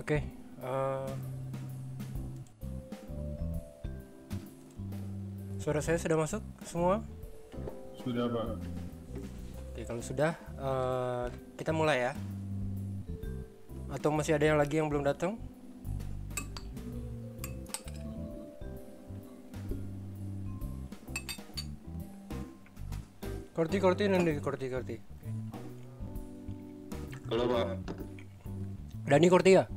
Oke, suara saya sudah masuk semua? Sudah, Pak. Oke, kalau sudah kita mulai ya. Atau masih ada yang lagi yang belum datang? Korti nanti korti. Halo, Pak. Dani Korti ya?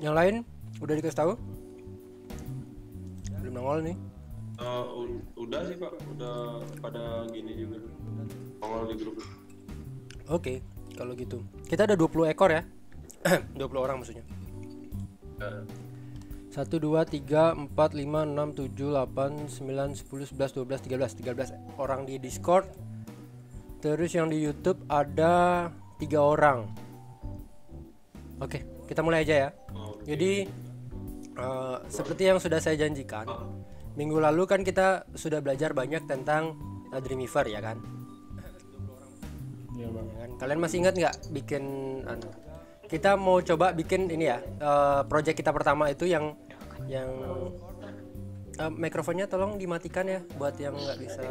Yang lain udah dikasih tahu? Belum nongol nih? Udah sih, Pak. Udah pada gini juga. Nongol di grup. Oke, kalau gitu. Kita ada 20 ekor ya. 20 orang maksudnya. 1 2 3 4 5 6 7 8 9 10 11 12 13 orang di Discord. Terus yang di YouTube ada 3 orang. Oke, kita mulai aja ya. Jadi seperti yang sudah saya janjikan, minggu lalu kan kita sudah belajar banyak tentang Dreamweaver ya kan? Ya, Bang. Kalian masih ingat nggak bikin? Kita mau coba bikin ini ya. Project kita pertama itu yang mikrofonnya tolong dimatikan ya buat yang nggak bisa,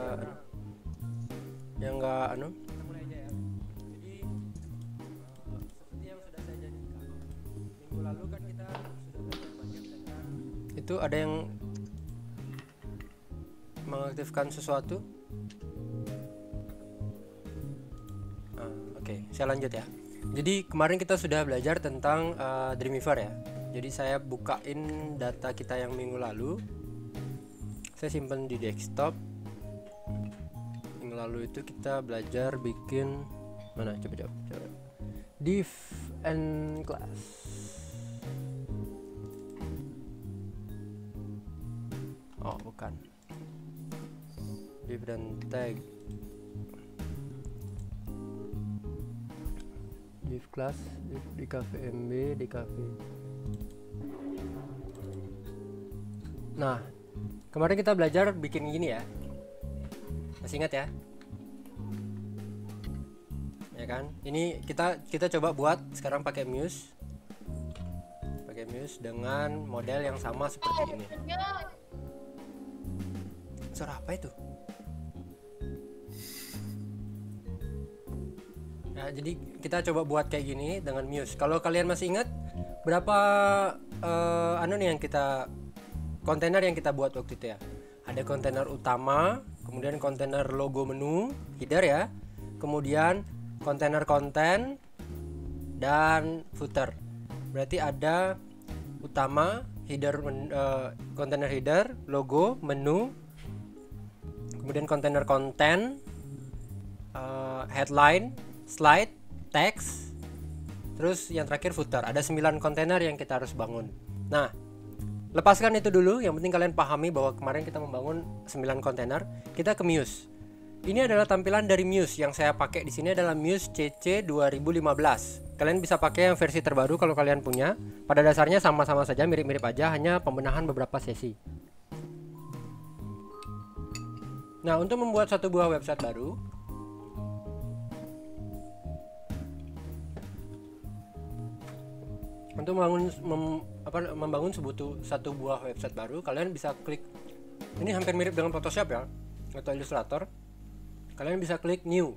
yang nggak itu ada yang mengaktifkan sesuatu. Oke, saya lanjut ya. Jadi kemarin kita sudah belajar tentang Dreamweaver ya. Jadi saya bukain data kita yang minggu lalu. Saya simpan di desktop. Minggu lalu itu kita belajar bikin mana? Coba. Div and class. Oh, bukan. Div dan tag. Div class, div di cafe MB, di cafe. Nah, kemarin kita belajar bikin gini ya. Masih ingat ya? Ya kan? Ini kita coba buat sekarang pakai Muse. Pakai Muse dengan model yang sama seperti ini. Suara apa itu? Nah, jadi kita coba buat kayak gini dengan Muse. Kalau kalian masih ingat berapa yang kita kontainer yang kita buat waktu itu ya? Ada kontainer utama, kemudian kontainer logo menu header ya, kemudian kontainer konten dan footer. Berarti ada utama, header, kontainer header, logo, menu, kemudian kontainer konten, headline, slide, text, terus yang terakhir footer. Ada 9 kontainer yang kita harus bangun. Nah, lepaskan itu dulu, yang penting kalian pahami bahwa kemarin kita membangun 9 kontainer. Kita ke Muse. Ini adalah tampilan dari Muse. Yang saya pakai di sini adalah Muse CC 2015. Kalian bisa pakai yang versi terbaru kalau kalian punya. Pada dasarnya sama-sama saja, mirip-mirip aja, hanya pembenahan beberapa sesi. Nah, untuk membuat satu buah website baru, untuk membangun satu buah website baru, kalian bisa klik. Ini hampir mirip dengan Photoshop ya, atau Illustrator. Kalian bisa klik New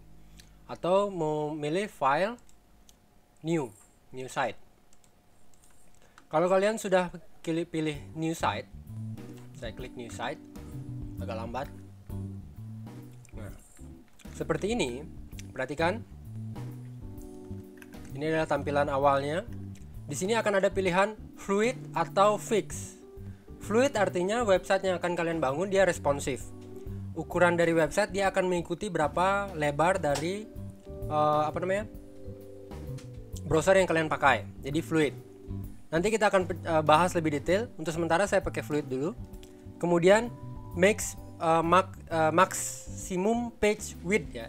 atau memilih file New Site. Kalau kalian sudah pilih New Site, saya klik New Site, agak lambat. Seperti ini, perhatikan. Ini adalah tampilan awalnya. Di sini akan ada pilihan fluid atau fixed. Fluid artinya website yang akan kalian bangun dia responsif. Ukuran dari website dia akan mengikuti berapa lebar dari browser yang kalian pakai. Jadi fluid. Nanti kita akan bahas lebih detail. Untuk sementara saya pakai fluid dulu. Kemudian maximum page width ya.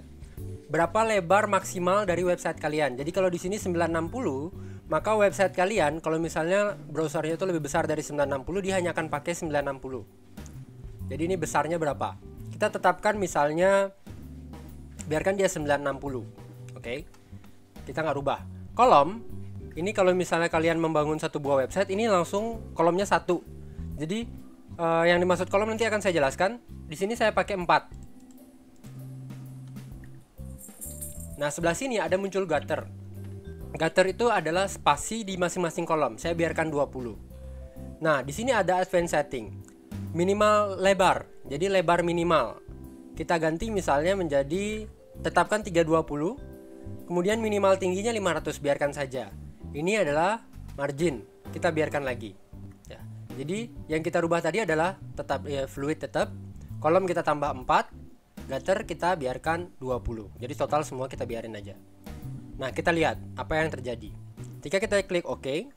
Berapa lebar maksimal dari website kalian? Jadi kalau di sini 960, maka website kalian kalau misalnya browsernya itu lebih besar dari 960, dia hanya akan pakai 960. Jadi ini besarnya berapa? Kita tetapkan misalnya, biarkan dia 960. Oke. Kita nggak rubah. Kolom Ini kalau misalnya kalian membangun satu buah website, ini langsung kolomnya satu. Jadi yang dimaksud kolom nanti akan saya jelaskan. Di sini saya pakai 4. Nah, sebelah sini ada muncul gutter. Gutter itu adalah spasi di masing-masing kolom. Saya biarkan 20. Nah, di sini ada advanced setting. Minimal lebar. Jadi lebar minimal. Kita ganti misalnya menjadi tetapkan 320. Kemudian minimal tingginya 500, biarkan saja. Ini adalah margin, kita biarkan lagi ya. Jadi yang kita rubah tadi adalah tetap ya, fluid tetap. Kolom kita tambah 4. Gutter kita biarkan 20. Jadi total semua kita biarin aja. Nah, kita lihat apa yang terjadi. Jika kita klik OK,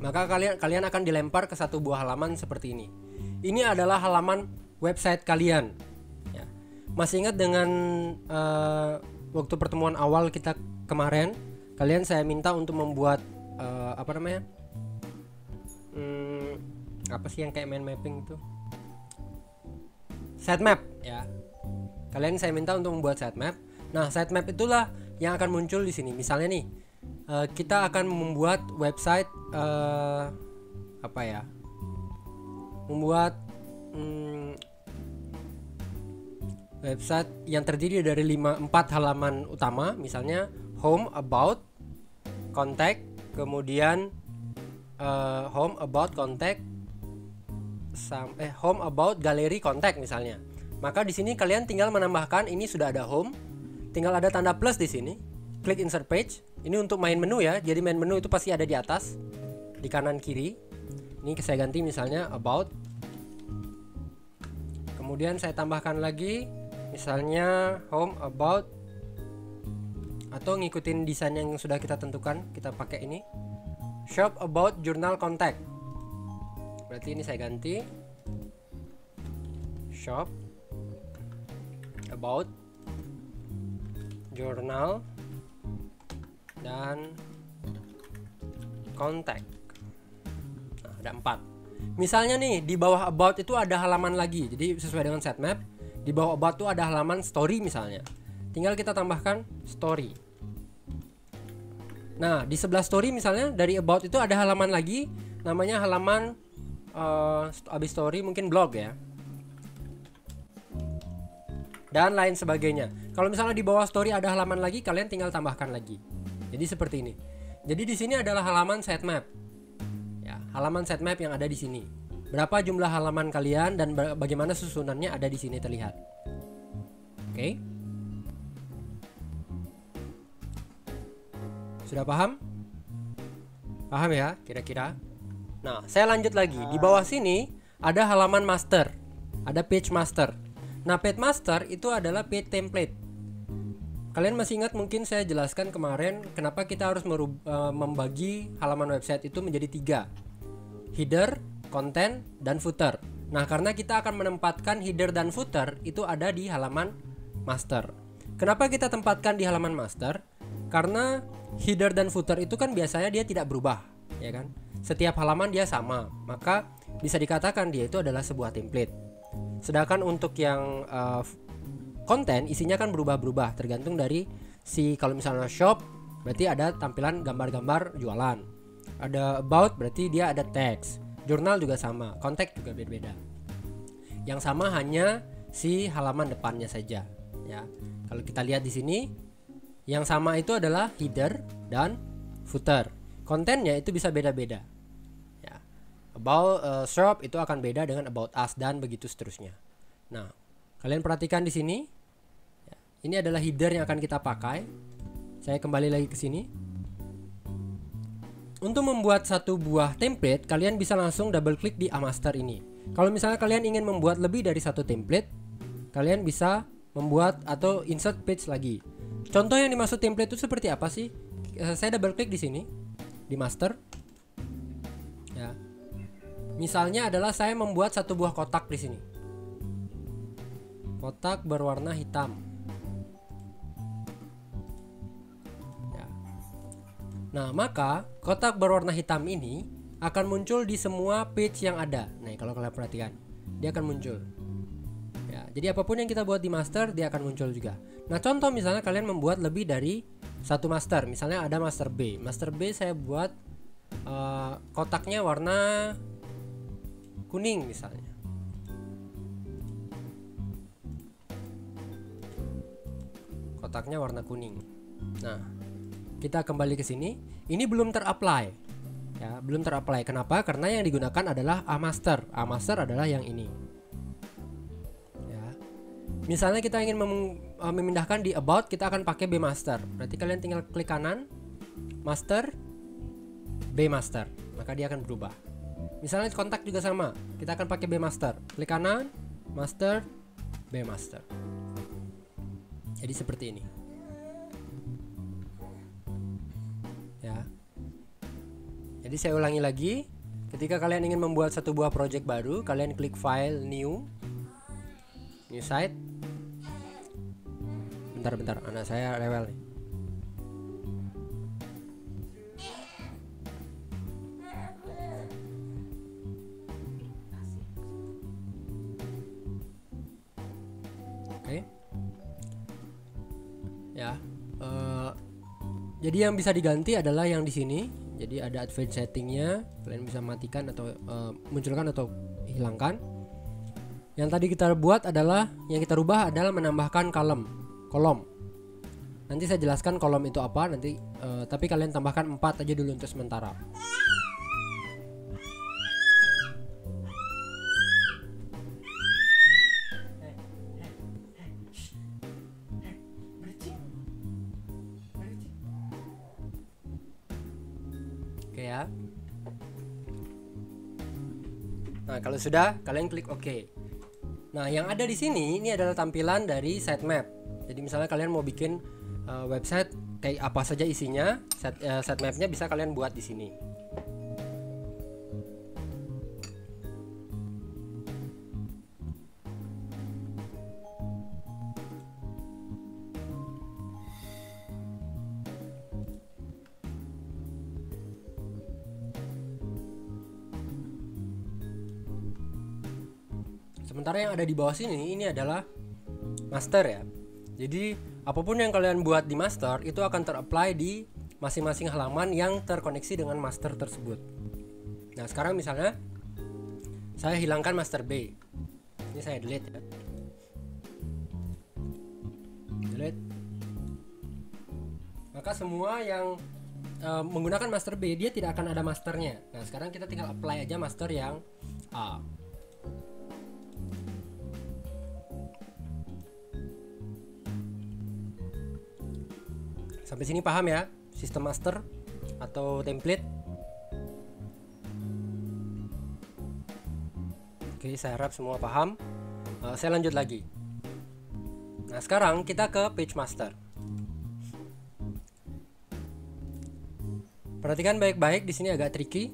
maka kalian akan dilempar ke satu buah halaman seperti ini. Ini adalah halaman website kalian ya. Masih ingat dengan waktu pertemuan awal kita kemarin, kalian saya minta untuk membuat apa sih yang kayak mind mapping itu, sitemap ya. Kalian saya minta untuk membuat sitemap. Nah, sitemap itulah yang akan muncul di sini. Misalnya nih, kita akan membuat website website yang terdiri dari 4 halaman utama, misalnya home, about, contact, kemudian home, about, contact, home, about, galeri, contact misalnya. Maka di sini kalian tinggal menambahkan, ini sudah ada home, tinggal ada tanda plus di sini, klik insert page. Ini untuk main menu ya. Jadi main menu itu pasti ada di atas, di kanan kiri. Ini saya ganti misalnya about. Kemudian saya tambahkan lagi misalnya home, about, atau ngikutin desain yang sudah kita tentukan. Kita pakai ini shop, about, journal, contact. Berarti ini saya ganti shop, about, jurnal, dan kontak. Nah, ada 4. Misalnya nih, di bawah about itu ada halaman lagi. Jadi sesuai dengan sitemap, di bawah about itu ada halaman story misalnya. Tinggal kita tambahkan story. Nah, di sebelah story misalnya dari about itu ada halaman lagi, namanya halaman abis story mungkin blog ya, dan lain sebagainya. Kalau misalnya di bawah story ada halaman lagi, kalian tinggal tambahkan lagi. Jadi seperti ini. Jadi di sini adalah halaman sitemap. Ya, halaman sitemap yang ada di sini. Berapa jumlah halaman kalian dan bagaimana susunannya ada di sini terlihat. Oke. Sudah paham? Paham ya, kira-kira. Nah, saya lanjut lagi. Di bawah sini ada halaman master. Ada page master. Nah, page master itu adalah page template. Kalian masih ingat mungkin saya jelaskan kemarin kenapa kita harus membagi halaman website itu menjadi 3. Header, content, dan footer. Nah, karena kita akan menempatkan header dan footer itu ada di halaman master. Kenapa kita tempatkan di halaman master? Karena header dan footer itu kan biasanya dia tidak berubah, ya kan? Setiap halaman dia sama, maka bisa dikatakan dia itu adalah sebuah template. Sedangkan untuk yang konten, isinya kan berubah-berubah tergantung dari si, kalau misalnya shop berarti ada tampilan gambar-gambar jualan, ada about berarti dia ada teks, jurnal juga sama, kontak juga berbeda. Yang sama hanya si halaman depannya saja ya. Kalau kita lihat di sini, yang sama itu adalah header dan footer. Kontennya itu bisa beda-beda. About shop itu akan beda dengan about us dan begitu seterusnya. Nah, kalian perhatikan di sini. Ini adalah header yang akan kita pakai. Saya kembali lagi ke sini. Untuk membuat satu buah template, kalian bisa langsung double klik di Amaster ini. Kalau misalnya kalian ingin membuat lebih dari satu template, kalian bisa membuat atau insert page lagi. Contoh yang dimaksud template itu seperti apa sih? Saya double klik di sini di master. Ya. Misalnya adalah saya membuat satu buah kotak di sini. Kotak berwarna hitam. Ya. Nah, maka kotak berwarna hitam ini akan muncul di semua page yang ada. Nah, kalau kalian perhatikan, dia akan muncul. Ya, jadi apapun yang kita buat di master, dia akan muncul juga. Nah, contoh misalnya kalian membuat lebih dari satu master. Misalnya ada master B. Master B saya buat kotaknya warna kuning misalnya. Kotaknya warna kuning. Nah, kita kembali ke sini. Ini belum terapply. Ya, belum terapply. Kenapa? Karena yang digunakan adalah A master. A master adalah yang ini. Ya. Misalnya kita ingin memindahkan di about, kita akan pakai B master. Berarti kalian tinggal klik kanan, master, B master. Maka dia akan berubah. Misalnya kontak juga sama. Kita akan pakai B master. Klik kanan, master, B master. Jadi seperti ini. Ya. Jadi saya ulangi lagi, ketika kalian ingin membuat satu buah project baru, kalian klik file, new site. Bentar, anak saya rewel nih. Jadi yang bisa diganti adalah yang di sini. Jadi ada advanced settingnya, kalian bisa matikan atau munculkan atau hilangkan. Yang tadi kita buat adalah, yang kita rubah adalah menambahkan kolom. Nanti saya jelaskan kolom itu apa nanti. Tapi kalian tambahkan 4 aja dulu untuk sementara. Ya. Nah, kalau sudah kalian klik OK. Nah, yang ada di sini ini adalah tampilan dari sitemap. Jadi misalnya kalian mau bikin website kayak apa saja isinya, sitemapnya bisa kalian buat di sini. Sementara yang ada di bawah sini ini adalah master ya. Jadi apapun yang kalian buat di master itu akan terapply di masing-masing halaman yang terkoneksi dengan master tersebut. Nah, sekarang misalnya saya hilangkan master B. Ini saya delete ya. Delete. Maka semua yang menggunakan master B dia tidak akan ada masternya. Nah, sekarang kita tinggal apply aja master yang A. Sampai sini paham ya, sistem master atau template. Oke, saya harap semua paham. Saya lanjut lagi. Nah, sekarang kita ke page master. Perhatikan baik-baik, di sini agak tricky.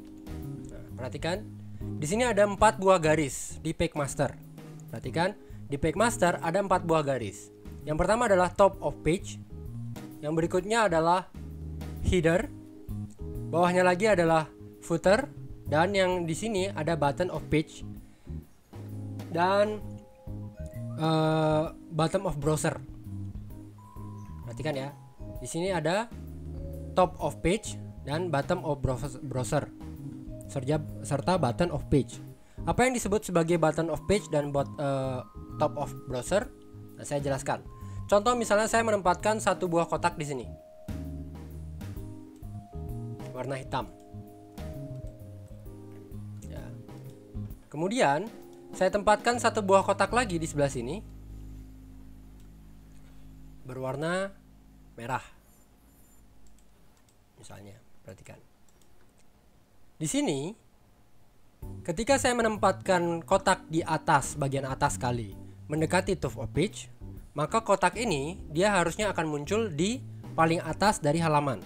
Nah, perhatikan, di sini ada 4 buah garis di page master. Perhatikan, di page master ada 4 buah garis. Yang pertama adalah top of page. Yang berikutnya adalah header, bawahnya lagi adalah footer, dan yang di sini ada button of page dan bottom of browser. Perhatikan ya, di sini ada top of page dan bottom of browser, serta button of page. Apa yang disebut sebagai button of page dan top of browser? Nah, saya jelaskan. Contoh misalnya saya menempatkan satu buah kotak di sini, warna hitam. Ya. Kemudian saya tempatkan satu buah kotak lagi di sebelah sini, berwarna merah. Misalnya, perhatikan. Di sini, ketika saya menempatkan kotak di atas, bagian atas kali, mendekati top of page, maka kotak ini dia harusnya akan muncul di paling atas dari halaman.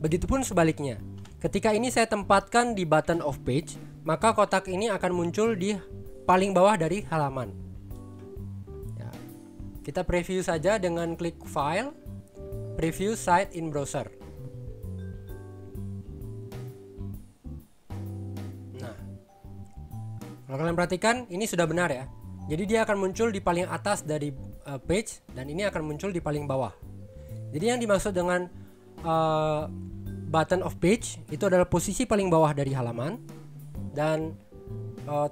Begitupun sebaliknya. Ketika ini saya tempatkan di button of page, maka kotak ini akan muncul di paling bawah dari halaman. Ya. Kita preview saja dengan klik file, preview site in browser. Nah, kalau kalian perhatikan ini sudah benar ya. Jadi dia akan muncul di paling atas dari page dan ini akan muncul di paling bawah. Jadi yang dimaksud dengan button of page itu adalah posisi paling bawah dari halaman, dan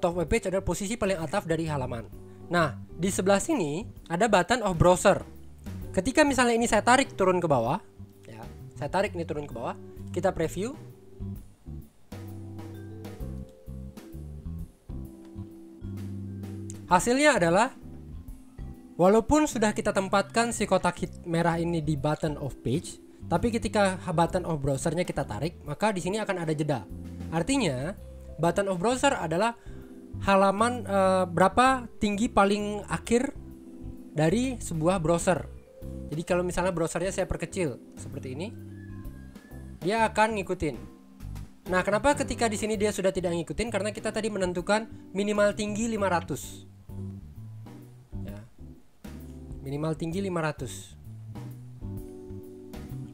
top web page adalah posisi paling atas dari halaman. Nah, di sebelah sini ada button of browser. Ketika misalnya ini saya tarik turun ke bawah, ya, saya tarik ini turun ke bawah, kita preview. Hasilnya adalah walaupun sudah kita tempatkan si kotak merah ini di button of page, tapi ketika button of browsernya kita tarik, maka di sini akan ada jeda. Artinya, button of browser adalah halaman berapa tinggi paling akhir dari sebuah browser. Jadi kalau misalnya browsernya saya perkecil seperti ini, dia akan ngikutin. Nah, kenapa ketika di sini dia sudah tidak ngikutin? Karena kita tadi menentukan minimal tinggi 500. Ya. Minimal tinggi 500.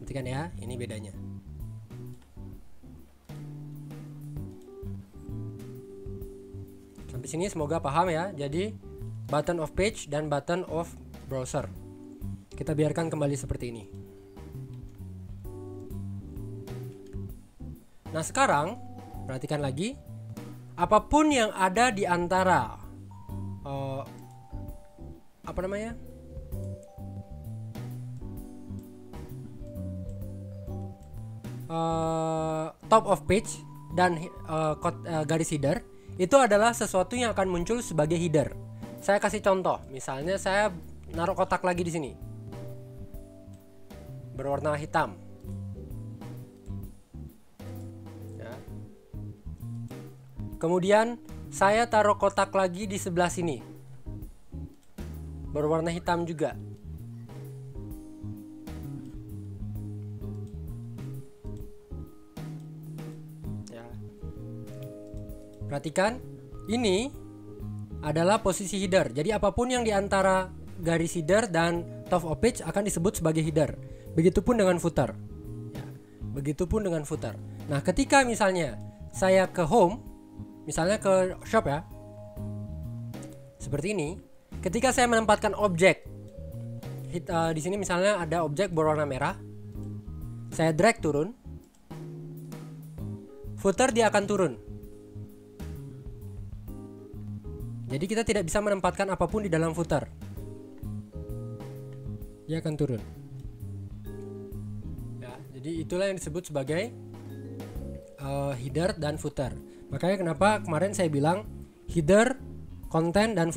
Perhatikan ya, ini bedanya. Sampai sini semoga paham ya. Jadi button of page dan button of browser. Kita biarkan kembali seperti ini. Nah, sekarang perhatikan lagi, apapun yang ada di antara top of page dan garis header, itu adalah sesuatu yang akan muncul sebagai header. Saya kasih contoh, misalnya saya naruh kotak lagi di sini berwarna hitam. Kemudian saya taruh kotak lagi di sebelah sini berwarna hitam juga. Ya. Perhatikan, ini adalah posisi header. Jadi apapun yang diantara garis header dan top of page akan disebut sebagai header. Begitupun dengan footer. Ya. Begitupun dengan footer. Nah, ketika misalnya saya ke home, misalnya ke shop ya, seperti ini. Ketika saya menempatkan objek di sini, misalnya ada objek berwarna merah, saya drag turun, footer dia akan turun. Jadi kita tidak bisa menempatkan apapun di dalam footer, dia akan turun. Ya, jadi itulah yang disebut sebagai header dan footer. Makanya kenapa kemarin saya bilang header, konten, dan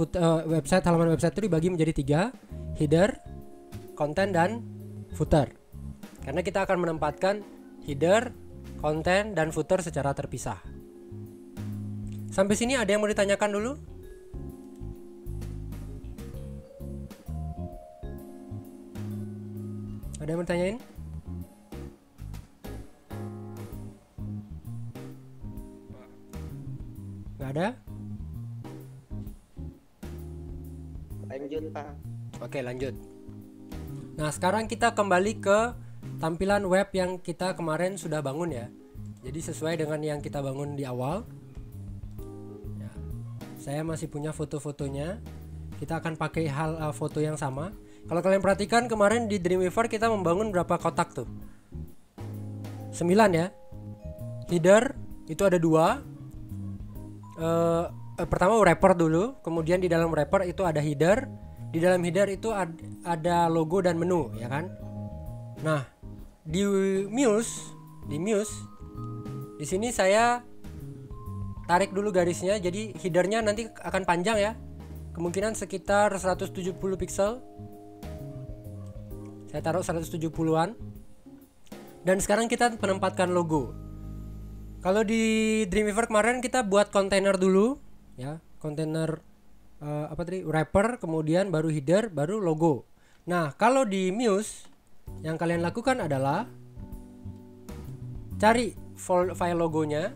website, halaman website itu dibagi menjadi 3, header, konten, dan footer. Karena kita akan menempatkan header, konten, dan footer secara terpisah. Sampai sini ada yang mau ditanyakan dulu? Ada yang mau ditanyain? Ada? Lanjut, Pak. Oke, lanjut. Nah, sekarang kita kembali ke tampilan web yang kita kemarin sudah bangun ya. Jadi sesuai dengan yang kita bangun di awal. Ya. Saya masih punya foto-fotonya. Kita akan pakai foto yang sama. Kalau kalian perhatikan kemarin di Dreamweaver kita membangun berapa kotak tuh? 9 ya. Header itu ada 2. Pertama wrapper dulu, kemudian di dalam wrapper itu ada header, di dalam header itu ada logo dan menu, ya kan? Nah, di Muse, di sini saya tarik dulu garisnya, jadi headernya nanti akan panjang ya, kemungkinan sekitar 170 pixel. Saya taruh 170-an. Dan sekarang kita menempatkan logo. Kalau di Dreamweaver kemarin kita buat kontainer dulu ya, kontainer wrapper, kemudian baru header, baru logo. Nah, kalau di Muse yang kalian lakukan adalah cari file logonya.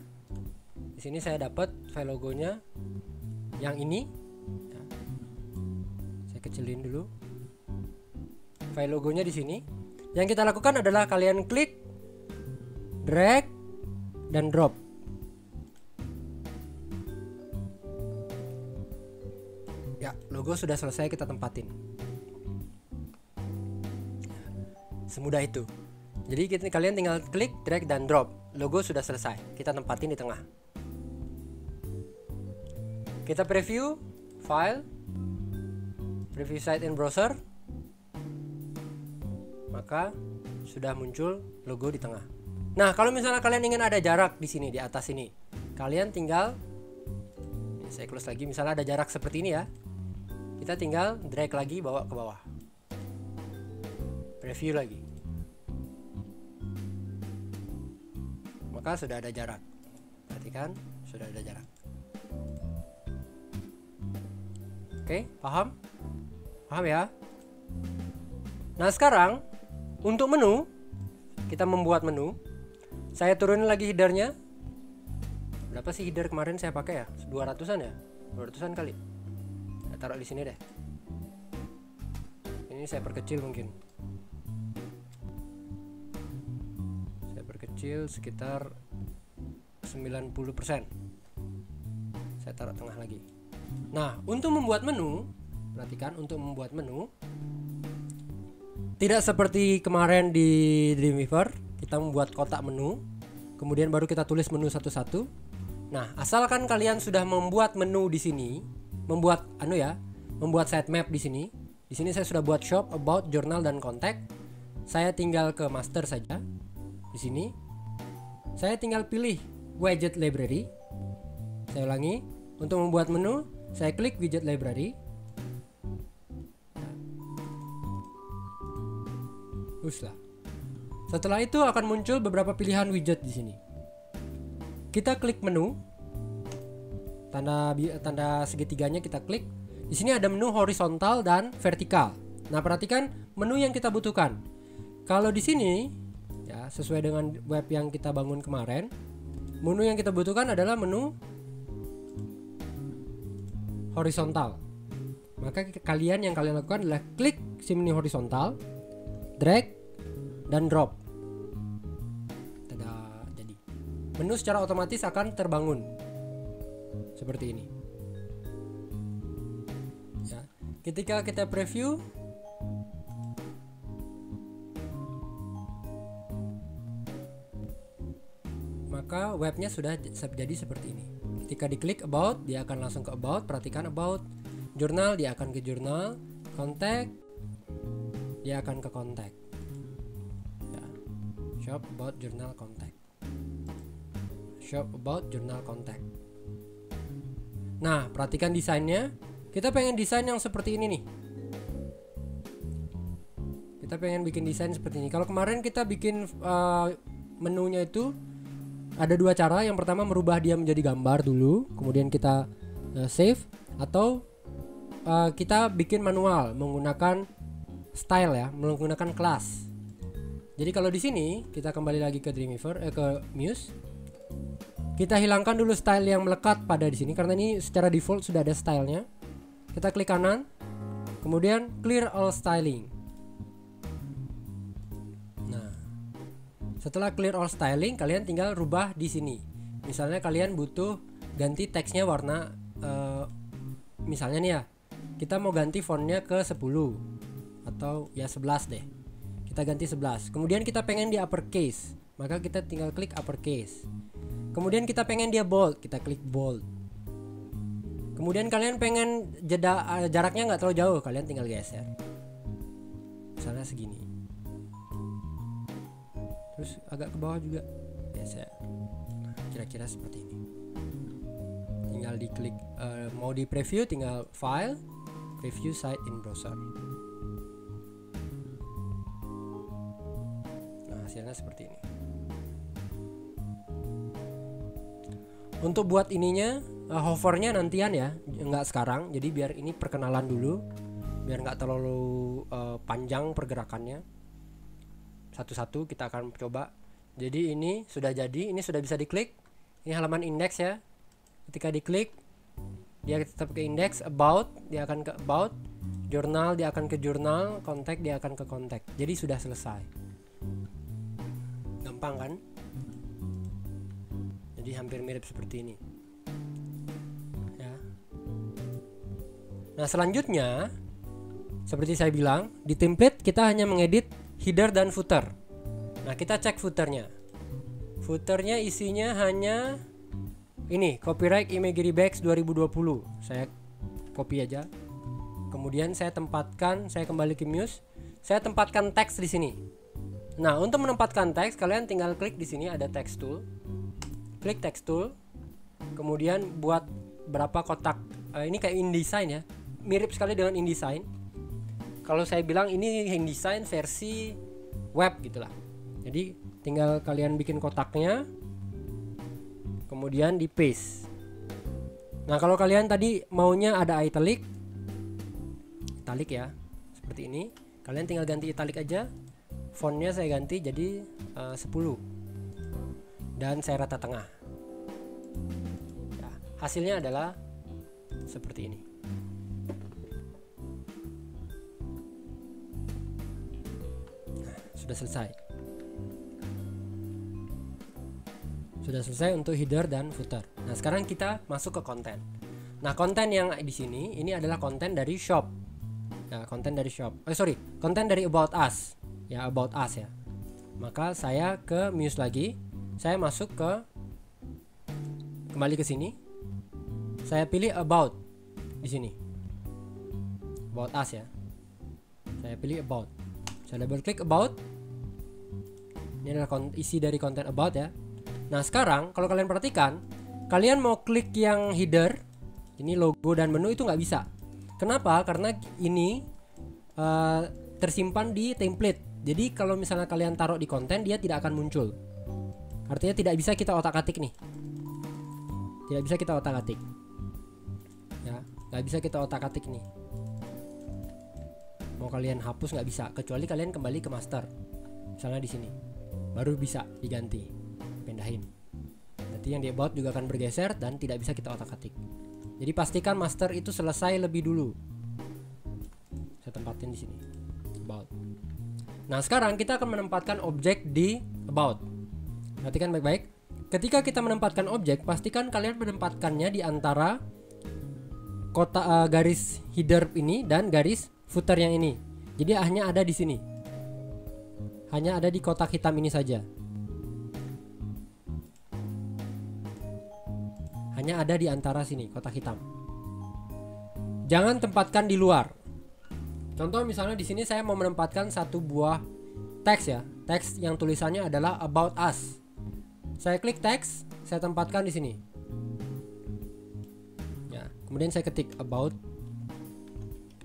Di sini saya dapat file logonya yang ini. Ya. Saya kecilin dulu. File logonya di sini. Yang kita lakukan adalah kalian klik, drag, dan drop. Ya, logo sudah selesai kita tempatin. Semudah itu. Jadi kalian tinggal klik, drag, dan drop. Logo sudah selesai, kita tempatin di tengah. Kita preview, file, preview site in browser. Maka sudah muncul logo di tengah. Nah, kalau misalnya kalian ingin ada jarak di sini, di atas ini, kalian tinggal, saya close lagi, misalnya ada jarak seperti ini ya. Kita tinggal drag lagi, bawa ke bawah. Preview lagi. Maka sudah ada jarak. Perhatikan, sudah ada jarak. Oke, paham? Paham ya? Nah, sekarang untuk menu, kita membuat menu. Saya turunin lagi headernya. Berapa sih header kemarin saya pakai ya? 200-an ya? 200-an kali. Saya taruh di sini deh. Ini saya perkecil mungkin. Saya perkecil sekitar 90%. Saya taruh tengah lagi. Nah, untuk membuat menu, perhatikan untuk membuat menu, tidak seperti kemarin di Dreamweaver, kita membuat kotak menu, kemudian baru kita tulis menu satu-satu. Nah, asalkan kalian sudah membuat menu di sini, membuat membuat sitemap di sini. Di sini saya sudah buat shop, about, journal, dan kontak. Saya tinggal ke master saja. Di sini, saya tinggal pilih widget library. Saya ulangi, untuk membuat menu, saya klik widget library. Uslah. Setelah itu akan muncul beberapa pilihan widget di sini. Kita klik menu. Tanda segitiganya kita klik. Di sini ada menu horizontal dan vertikal. Nah, perhatikan menu yang kita butuhkan. Kalau di sini ya, sesuai dengan web yang kita bangun kemarin, menu yang kita butuhkan adalah menu horizontal. Maka yang kalian lakukan adalah klik si menu horizontal, drag, dan drop. Tada, jadi menu secara otomatis akan terbangun seperti ini ya. Ketika kita preview, maka webnya sudah jadi seperti ini. Ketika diklik about, dia akan langsung ke about. Perhatikan about, jurnal, dia akan ke jurnal, kontak, dia akan ke kontak ya. Shop, about, jurnal, kontak. Shop, about, jurnal, kontak. Nah, perhatikan desainnya. Kita pengen desain yang seperti ini nih. Kita pengen bikin desain seperti ini. Kalau kemarin kita bikin menunya itu ada dua cara. Yang pertama merubah dia menjadi gambar dulu, kemudian kita save. Atau kita bikin manual menggunakan style ya, menggunakan kelas. Jadi kalau di sini kita kembali lagi ke Dreamweaver, ke Muse. Kita hilangkan dulu style yang melekat pada di sini karena ini secara default sudah ada stylenya. Kita klik kanan, kemudian clear all styling. Nah, setelah clear all styling, kalian tinggal rubah di sini. Misalnya kalian butuh ganti teksnya warna, misalnya nih ya, kita mau ganti fontnya ke 10. Atau ya 11 deh. Kita ganti 11. Kemudian kita pengen di uppercase, maka kita tinggal klik uppercase. Kemudian kita pengen dia bold, kita klik bold. Kemudian kalian pengen jaraknya nggak terlalu jauh, kalian tinggal geser. Misalnya segini. Terus agak ke bawah juga, geser. Kira-kira seperti ini. Tinggal diklik, mau di preview, tinggal file, preview site in browser. Hasilnya seperti ini. Untuk buat ininya, hovernya nantian ya, nggak sekarang. Jadi biar ini perkenalan dulu, biar nggak terlalu panjang pergerakannya. Satu-satu kita akan coba. Jadi ini sudah jadi, ini sudah bisa diklik. Ini halaman indeks ya. Ketika diklik, dia tetap ke indeks. About, dia akan ke about. Jurnal, dia akan ke jurnal. Kontak, dia akan ke kontak. Jadi sudah selesai. Gampang kan? Jadi hampir mirip seperti ini ya. Nah, selanjutnya seperti saya bilang, di template kita hanya mengedit header dan footer. Nah, kita cek footernya. Footernya isinya hanya ini, copyright imagery bags 2020. Saya copy aja. Kemudian saya kembali ke Muse. Saya tempatkan teks di sini. Nah, untuk menempatkan teks, kalian tinggal klik di sini ada text tool. Klik text tool. Kemudian buat berapa kotak. Ini kayak Indesign ya. Mirip sekali dengan Indesign. Kalau saya bilang ini Indesign versi web gitulah. Jadi tinggal kalian bikin kotaknya. Kemudian di paste. Nah, kalau kalian tadi maunya ada italic. Italic ya. Seperti ini. Kalian tinggal ganti italic aja. Fontnya saya ganti jadi 10. Dan saya rata tengah ya. Hasilnya adalah seperti ini. Nah, sudah selesai. Sudah selesai untuk header dan footer. Nah, sekarang kita masuk ke konten. Nah, konten yang di sini ini adalah konten dari shop. Nah, konten dari shop. Konten dari about us. Ya, about us ya. Maka saya ke Muse lagi. Saya masuk ke kembali ke sini. Saya pilih about di sini. About us ya. Saya pilih about. Saya double klik about. Ini adalah isi dari konten about ya. Nah, sekarang kalau kalian perhatikan, kalian mau klik yang header, ini logo dan menu itu nggak bisa. Kenapa? Karena ini tersimpan di template. Jadi kalau misalnya kalian taruh di konten, dia tidak akan muncul. Artinya tidak bisa kita otak-atik nih. Tidak bisa kita otak-atik. Ya, nggak bisa kita otak-atik nih. Mau kalian hapus nggak bisa, kecuali kalian kembali ke master. Misalnya di sini, baru bisa diganti, pindahin. Nanti yang di about juga akan bergeser dan tidak bisa kita otak-atik. Jadi pastikan master itu selesai lebih dulu. Saya tempatin di sini. About. Nah, sekarang kita akan menempatkan objek di about. Perhatikan baik-baik. Ketika kita menempatkan objek, pastikan kalian menempatkannya di antara garis header ini dan garis footer yang ini. Jadi hanya ada di sini. Hanya ada di kotak hitam ini saja. Hanya ada di antara sini, kotak hitam. Jangan tempatkan di luar. Contoh misalnya di sini saya mau menempatkan satu buah teks ya, teks yang tulisannya adalah about us. Saya klik teks, saya tempatkan di sini. Ya, kemudian saya ketik about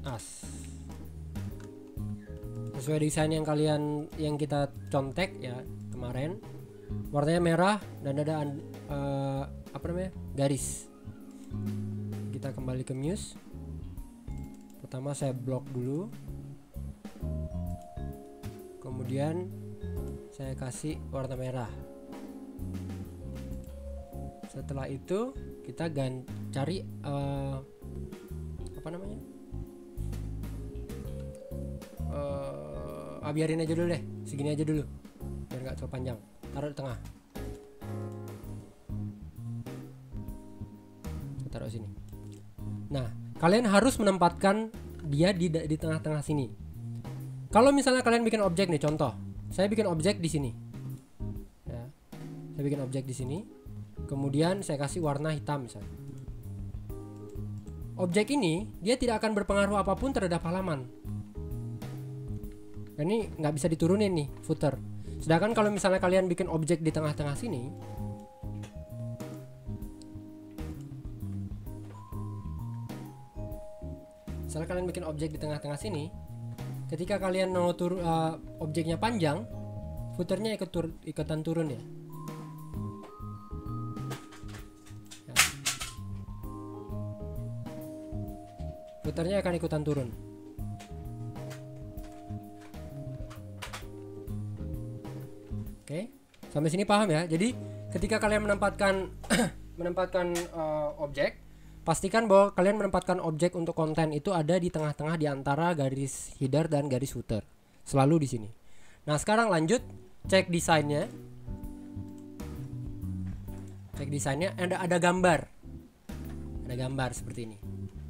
us. Sesuai desain yang kita contek ya kemarin. Warnanya merah dan ada garis. Kita kembali ke Muse. Pertama saya blok dulu. Kemudian saya kasih warna merah. Setelah itu kita cari biarin aja dulu deh, segini aja dulu. Biar nggak terlalu panjang. Taruh di tengah. Kita taruh sini. Nah, kalian harus menempatkan dia di tengah-tengah sini. Kalau misalnya kalian bikin objek nih, contoh, saya bikin objek di sini. Ya, saya bikin objek di sini. Kemudian saya kasih warna hitam misalnya. Objek ini dia tidak akan berpengaruh apapun terhadap halaman. Nah, ini nggak bisa diturunin nih footer. Sedangkan kalau misalnya kalian bikin objek di tengah-tengah sini. Misalnya kalian bikin objek di tengah-tengah sini, ketika kalian mau objeknya panjang, footernya ikutan turun ya. Footernya akan ikutan turun. Oke, sampai sini paham ya. Jadi ketika kalian menempatkan objek, pastikan bahwa kalian menempatkan objek untuk konten itu ada di tengah-tengah di antara garis header dan garis footer. Selalu di sini. Nah, sekarang lanjut cek desainnya. Cek desainnya ada gambar. Ada gambar seperti ini.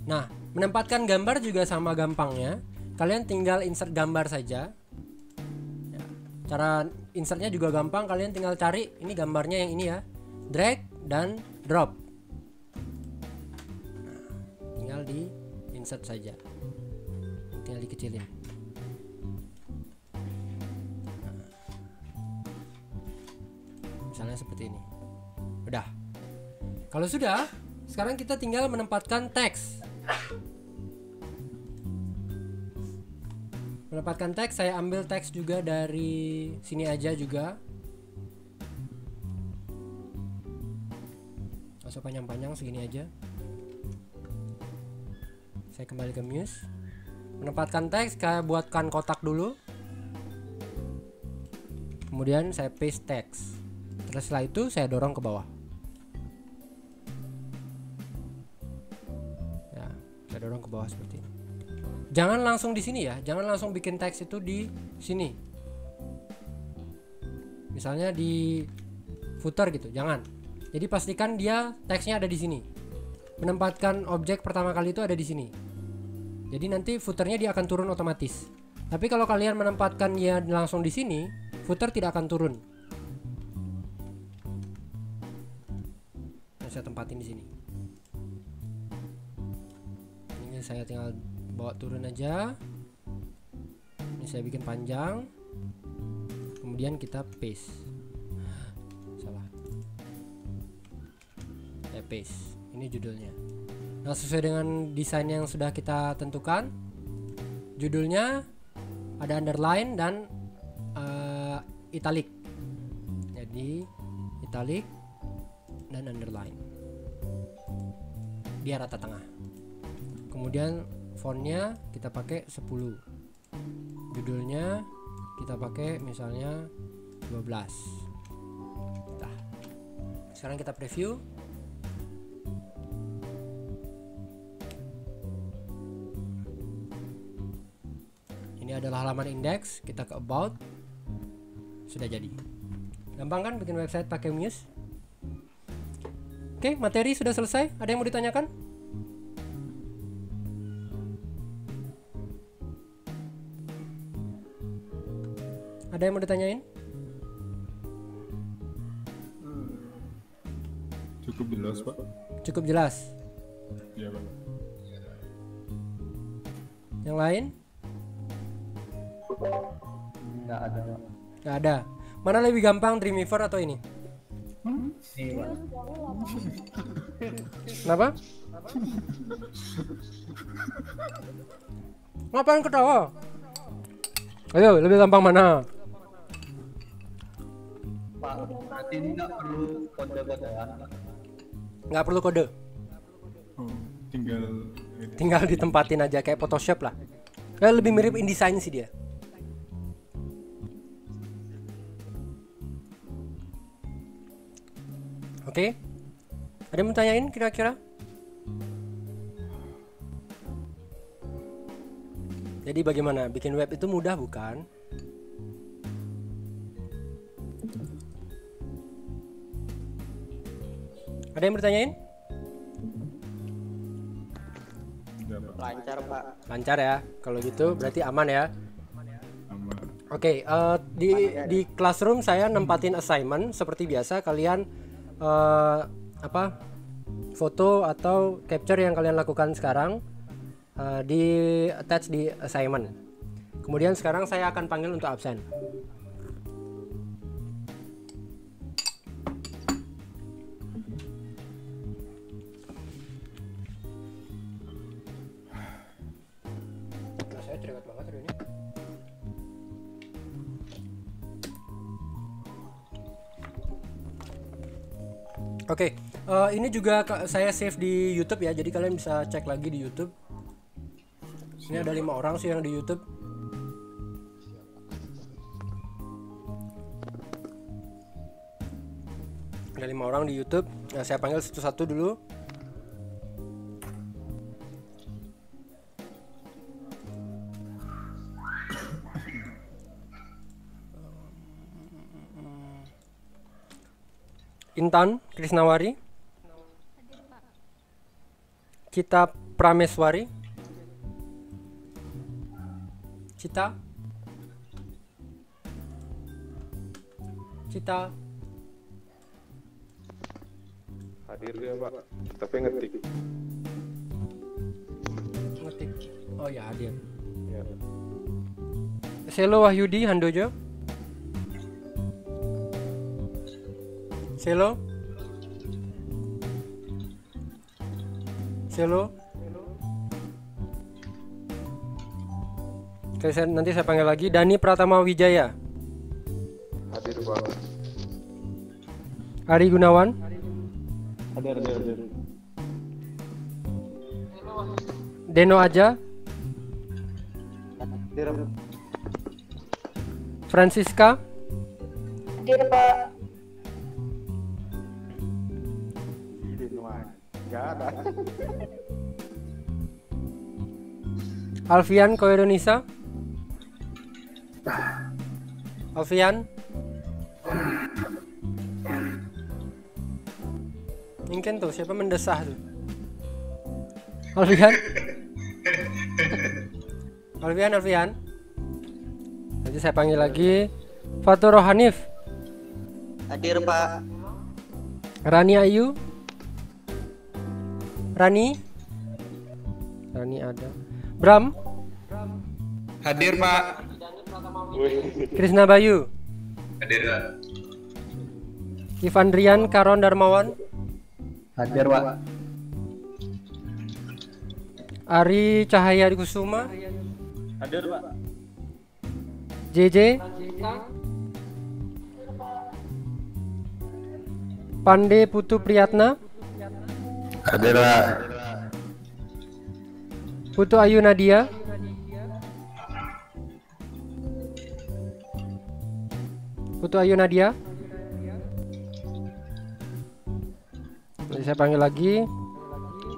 Nah, menempatkan gambar juga sama gampangnya. Kalian tinggal insert gambar saja. Ya, Cara insertnya juga gampang, kalian tinggal cari ini gambarnya yang ini ya, drag dan drop. Nah, tinggal di insert saja, tinggal dikecilin. Nah, misalnya seperti ini. Udah. Kalau sudah, sekarang kita tinggal menempatkan teks. Menempatkan teks, saya ambil teks juga dari sini aja juga. Gak usah panjang-panjang, segini aja. Saya kembali ke Muse. Menempatkan teks, saya buatkan kotak dulu. Kemudian saya paste teks. Terus setelah itu saya dorong ke bawah. Ya, saya dorong ke bawah seperti ini. Jangan langsung di sini ya, jangan langsung bikin teks itu di sini. Misalnya di footer gitu, jangan. Jadi pastikan dia teksnya ada di sini. Menempatkan objek pertama kali itu ada di sini. Jadi nanti footernya dia akan turun otomatis. Tapi kalau kalian menempatkan dia langsung di sini, footer tidak akan turun. Saya tempatin di sini. Ini saya tinggal bawa turun aja. Ini saya bikin panjang, kemudian kita paste. Salah, saya paste. Ini judulnya. Nah, sesuai dengan desain yang sudah kita tentukan, judulnya ada underline dan italic. Jadi italic dan underline, biar rata tengah. Kemudian fontnya kita pakai 10, judulnya kita pakai misalnya 12. Nah, sekarang kita preview. Ini adalah halaman indeks. Kita ke about. Sudah jadi. Gampang kan bikin website pakai Muse? Oke, materi sudah selesai. Ada yang mau ditanyakan? Ada yang mau ditanyain? Cukup jelas, Pak. Cukup jelas. Iya, Pak. Yang lain? Nggak ada. Nggak ada. Mana lebih gampang, Dreamweaver atau ini? Iya. Kenapa? Ngapain ketawa? Ayo, lebih gampang mana? Berarti ini nggak perlu kode-kodean? Nggak perlu kode. Tinggal ditempatin aja kayak Photoshop lah. Kayak lebih mirip Indesign sih dia. Oke, ada yang mau tanyain kira-kira? Jadi bagaimana? Bikin web itu mudah bukan? Ada yang bertanyain? Lancar, Pak. Lancar ya. Kalau gitu berarti aman ya. Oke, di classroom saya nempatin assignment seperti biasa. Kalian foto atau capture yang kalian lakukan sekarang di attach di assignment. Kemudian sekarang saya akan panggil untuk absen. Oke, ini juga saya save di YouTube ya, jadi kalian bisa cek lagi di YouTube. Ini ada 5 orang sih yang di YouTube. Ada 5 orang di YouTube. Nah, saya panggil satu-satu dulu. Intan Krisnawari, Cita Prameswari, Cita kita. Hadir dia Pak, tapi ngetik. Oh ya, hadir ya. Selo Wahyudi Handojo. Selo. Oke, nanti saya panggil lagi. Dani Pratama Wijaya. Hadir Pak. Ari Gunawan. Hadir. Deno Aja. Hadir. Francisca. Hadir Pak. Alfian Koironisa. Alfian. Mungkin tuh siapa mendesah tuh. Alfian. Nanti saya panggil lagi. Fatur Hanif. Hadir Pak. Rani Ayu. Rani ada. Bram. Hadir Pak. Krisna Bayu. Hadir Pak. Ivan Rian Karon Darmawan. Hadir Pak. Ari Cahaya Kusuma. Hadir Pak. JJ. Pande Putu Priyatna. Hadir Pak. Putu Ayu Nadia. Nanti saya panggil lagi.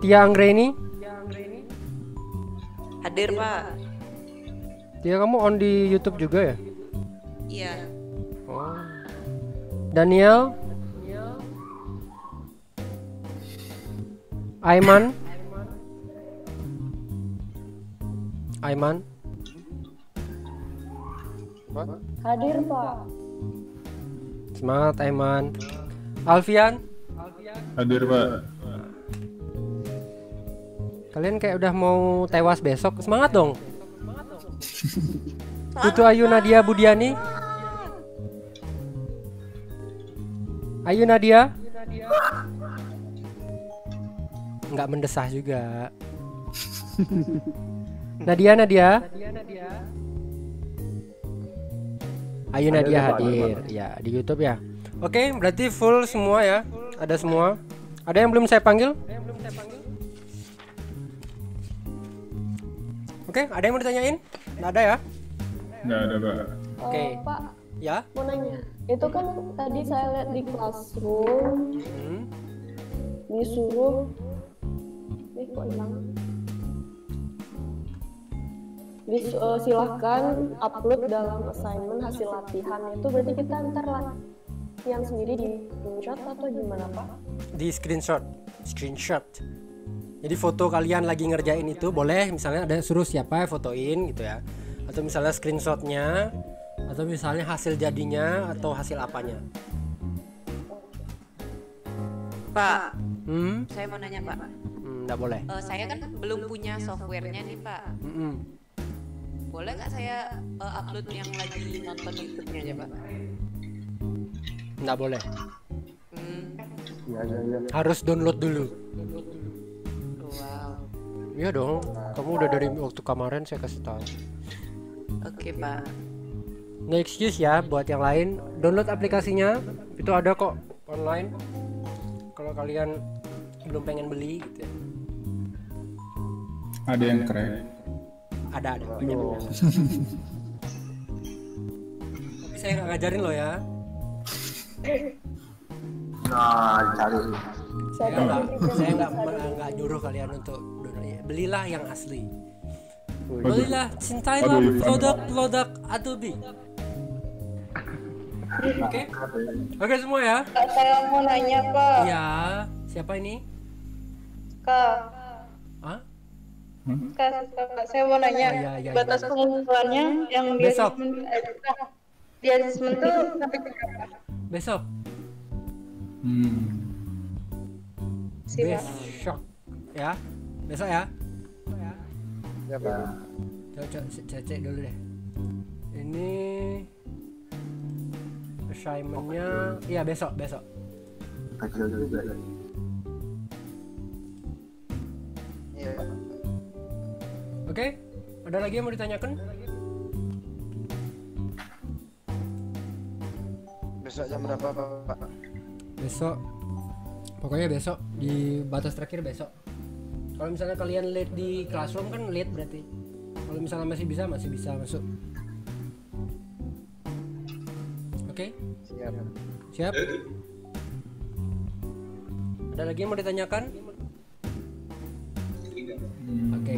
Tia Anggreni. Hadir Pak. Tia, kamu on di YouTube juga ya? Iya. Oh. Daniel. Aiman. Hadir Pak. Semangat Aiman. Alfian. Hadir Pak. Kalian kayak udah mau tewas besok, semangat dong. Putu Ayu Nadia Budiani. Ayu Nadia. Nggak mendesah juga. Nadia. Ayu Nadia hadir ya di YouTube ya. Oke, berarti full semua ya. Ada semua. Ada yang belum saya panggil? Oke, ada yang mau ditanyain? Nggak ada ya? Nggak ada Pak. Oke. Pak. Ya. Mau nanya. Itu kan tadi saya lihat di classroom. Disuruh. Kok hilang? Silahkan upload dalam assignment hasil latihan. Itu berarti kita ntar latihan sendiri di screenshot atau gimana Pak? Di screenshot. Jadi foto kalian lagi ngerjain itu boleh, misalnya ada suruh siapa fotoin gitu ya. Atau misalnya screenshotnya, atau misalnya hasil jadinya, atau hasil apanya. Pak, saya mau nanya Pak. Nggak boleh. Saya kan belum punya softwarenya nih Pak. Boleh nggak saya upload yang lagi nonton YouTube-nya aja Pak? Nggak boleh. Ya. Harus download dulu. Wow. Iya dong. Kamu udah dari waktu kemarin saya kasih tahu. Oke Pak. No excuse ya buat yang lain. Download aplikasinya. Itu ada kok online. Kalau kalian belum pengen beli gitu ya. Ada yang keren. Ada banyak. Tapi saya nggak ngajarin lo ya. Saya nggak nyuruh kalian untuk belilah yang asli. Belilah, cintailah produk Adobe. Oke semua ya. Saya mau nanya Pak. Ya, siapa ini? Kak. Hah? Kak, saya mau nanya batas pengumpulannya yang di assessment itu sampai berapa? besok. Besok ya, besok ya. Ya Pak. Coba cek dulu deh. Ini assignment-nya iya besok. Kecil juga ya. Iya. Oke, ada lagi yang mau ditanyakan? Besok jam berapa Pak? Besok. Pokoknya besok, di batas terakhir besok. Kalau misalnya kalian late di classroom kan late berarti. Kalau misalnya masih bisa masuk. Oke? Siap. Ada lagi yang mau ditanyakan? Oke.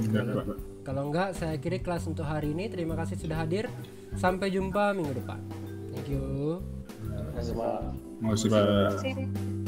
Kalau enggak, saya akhiri kelas untuk hari ini. Terima kasih sudah hadir. Sampai jumpa minggu depan. Thank you. Terima kasih Pak.